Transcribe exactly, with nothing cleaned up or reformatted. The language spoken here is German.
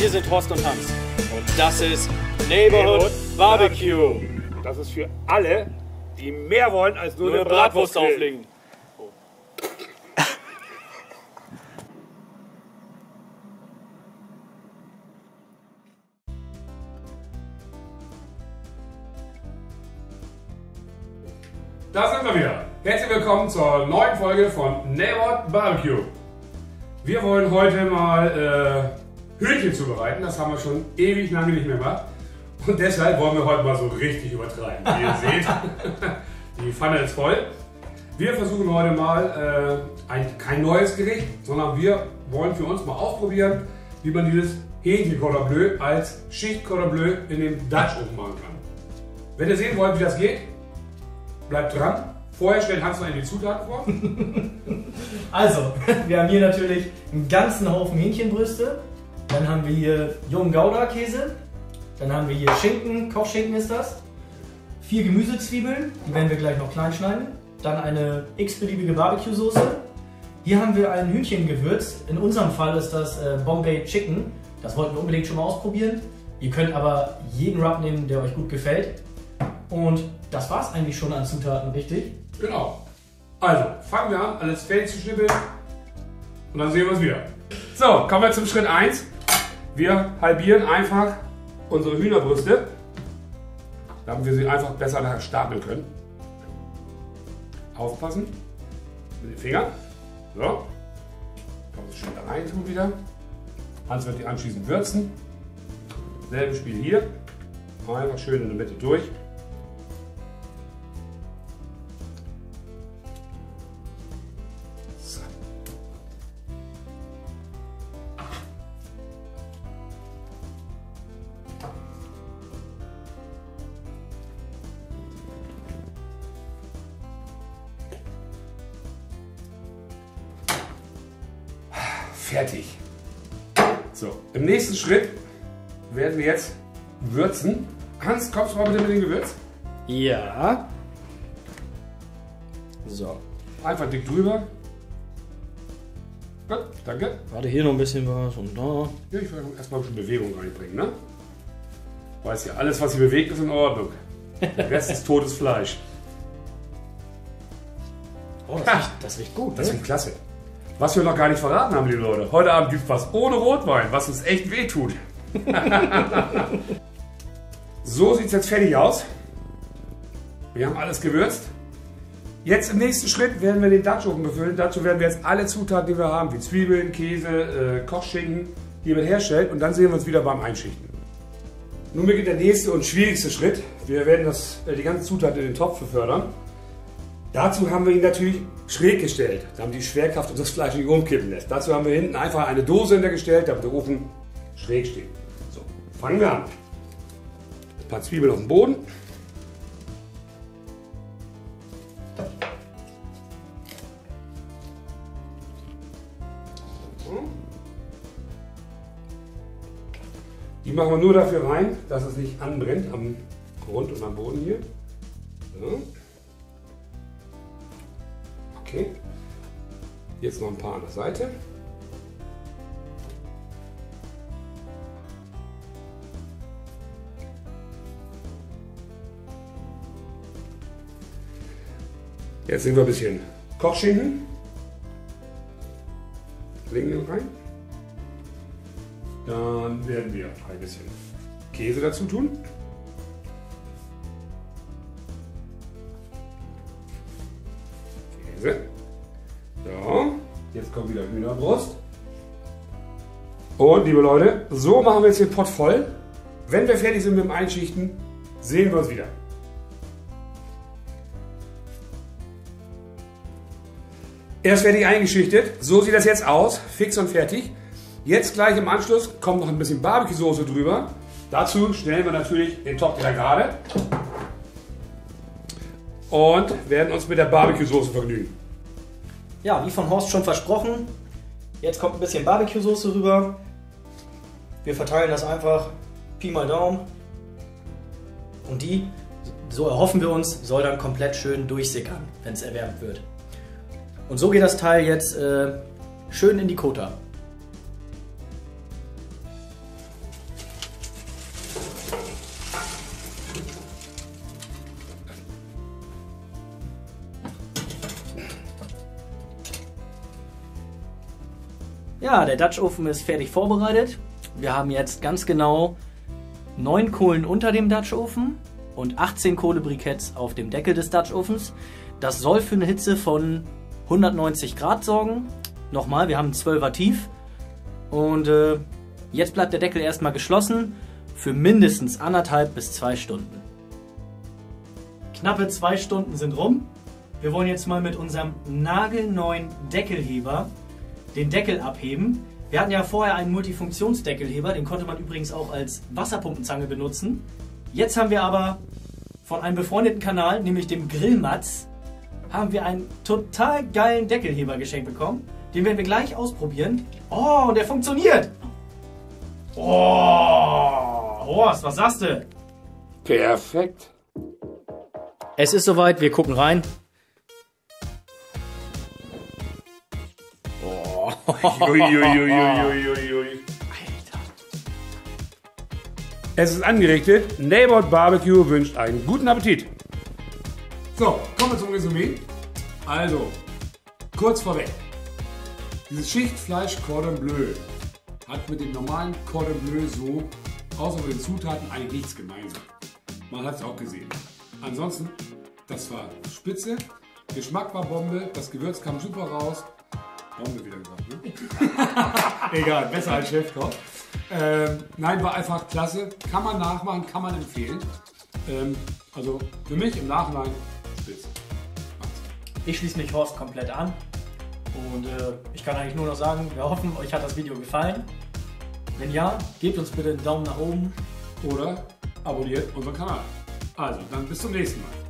Wir sind Horst und Hans und das ist Neighborhood Barbecue. Das ist für alle, die mehr wollen als nur, nur eine Bratwurst, Bratwurst auflegen. Oh. Da sind wir wieder. Herzlich willkommen zur neuen Folge von Neighborhood Barbecue. Wir wollen heute mal äh, Hähnchen zubereiten, das haben wir schon ewig lange nicht mehr gemacht. Und deshalb wollen wir heute mal so richtig übertreiben. Wie ihr seht, die Pfanne ist voll. Wir versuchen heute mal äh, ein, kein neues Gericht, sondern wir wollen für uns mal ausprobieren, wie man dieses Hähnchen-Cordon-Bleu als Schicht-Cordon-Bleu in dem Dutch Oven machen kann. Wenn ihr sehen wollt, wie das geht, bleibt dran. Vorher stellt Hans noch in die Zutaten vor. Also, wir haben hier natürlich einen ganzen Haufen Hähnchenbrüste. Dann haben wir hier jungen Gouda-Käse. Dann haben wir hier Schinken, Kochschinken ist das. Vier Gemüsezwiebeln, die werden wir gleich noch klein schneiden. Dann eine x-beliebige Barbecue-Soße. Hier haben wir ein Hühnchengewürz. In unserem Fall ist das äh, Bombay Chicken. Das wollten wir unbedingt schon mal ausprobieren. Ihr könnt aber jeden Rub nehmen, der euch gut gefällt. Und das war es eigentlich schon an Zutaten, richtig? Genau. Also, fangen wir an, alles fertig zu schnippeln. Und dann sehen wir uns wieder. So, kommen wir zum Schritt eins. Wir halbieren einfach unsere Hühnerbrüste, damit wir sie einfach besser nachher stapeln können. Aufpassen mit den Fingern. So. Kommen wir schon da rein tun wieder. Hans wird die anschließend würzen. Selben Spiel hier. Einfach schön in der Mitte durch. Fertig. So, im nächsten Schritt werden wir jetzt würzen. Hans, kommst du mal bitte mit dem Gewürz? Ja. So. Einfach dick drüber. Gut, danke. Warte, hier noch ein bisschen was und da. Ja, ich will erstmal ein bisschen Bewegung reinbringen, ne? Weiß ja, alles was sich bewegt ist in Ordnung. Der Rest ist totes Fleisch. Oh, das, riecht, das riecht gut. Das riecht klasse. Was wir noch gar nicht verraten haben, liebe Leute, heute Abend gibt es was ohne Rotwein, was uns echt wehtut. So sieht es jetzt fertig aus. Wir haben alles gewürzt. Jetzt im nächsten Schritt werden wir den Dutch Oven befüllen. Dazu werden wir jetzt alle Zutaten, die wir haben, wie Zwiebeln, Käse, äh, Kochschinken, hiermit herstellen. Und dann sehen wir uns wieder beim Einschichten. Nun beginnt der nächste und schwierigste Schritt. Wir werden das, äh, die ganzen Zutaten in den Topf befördern. Dazu haben wir ihn natürlich schräg gestellt, damit die Schwerkraft uns das Fleisch nicht umkippen lässt. Dazu haben wir hinten einfach eine Dose hintergestellt, damit der Ofen schräg steht. So, fangen wir an. Ein paar Zwiebeln auf den Boden. Die machen wir nur dafür rein, dass es nicht anbrennt am Grund und am Boden hier. So. Okay. Jetzt noch ein paar an der Seite. Jetzt nehmen wir ein bisschen Kochschinken. Legen wir rein. Dann werden wir ein bisschen Käse dazu tun. So, jetzt kommt wieder Hühnerbrust. Und liebe Leute, so machen wir jetzt den Pott voll. Wenn wir fertig sind mit dem Einschichten, sehen wir uns wieder. Erst fertig eingeschichtet. So sieht das jetzt aus, fix und fertig. Jetzt gleich im Anschluss kommt noch ein bisschen Barbecue-Soße drüber. Dazu stellen wir natürlich den Topf wieder gerade. Und werden uns mit der Barbecue-Soße vergnügen. Ja, wie von Horst schon versprochen, jetzt kommt ein bisschen Barbecue-Soße rüber. Wir verteilen das einfach Pi mal Daumen. Und die, so erhoffen wir uns, soll dann komplett schön durchsickern, wenn es erwärmt wird. Und so geht das Teil jetzt äh, schön in die Kota. Ja, der Dutch Oven ist fertig vorbereitet. Wir haben jetzt ganz genau neun Kohlen unter dem Dutch Oven und achtzehn Kohlebriketts auf dem Deckel des Dutch Ovens. Das soll für eine Hitze von hundertneunzig Grad sorgen. Nochmal, wir haben einen zwölfer tief. Und äh, jetzt bleibt der Deckel erstmal geschlossen für mindestens anderthalb bis zwei Stunden. Knappe zwei Stunden sind rum. Wir wollen jetzt mal mit unserem nagelneuen Deckelheber den Deckel abheben. Wir hatten ja vorher einen Multifunktionsdeckelheber, den konnte man übrigens auch als Wasserpumpenzange benutzen. Jetzt haben wir aber von einem befreundeten Kanal, nämlich dem Grillmatz, haben wir einen total geilen Deckelheber geschenkt bekommen. Den werden wir gleich ausprobieren. Oh, und der funktioniert! Oh, Horst, was sagst du? Perfekt. Es ist soweit, wir gucken rein. Oh. Alter. Es ist angerichtet. Neighborhood Barbecue wünscht einen guten Appetit. So, kommen wir zum Resümee. Also, kurz vorweg. Dieses Schichtfleisch Cordon Bleu hat mit dem normalen Cordon Bleu so, außer mit den Zutaten, eigentlich nichts gemeinsam. Man hat es auch gesehen. Ansonsten, das war spitze, Geschmack war Bombe, das Gewürz kam super raus. Bombe wieder gesagt, ne? Egal, besser als Chefkoch. Ähm, nein, war einfach klasse. Kann man nachmachen, kann man empfehlen. Ähm, also für mich im Nachhinein spitze. Ich schließe mich Horst komplett an. Und äh, ich kann eigentlich nur noch sagen, wir hoffen, euch hat das Video gefallen. Wenn ja, gebt uns bitte einen Daumen nach oben. Oder abonniert unseren Kanal. Also, dann bis zum nächsten Mal.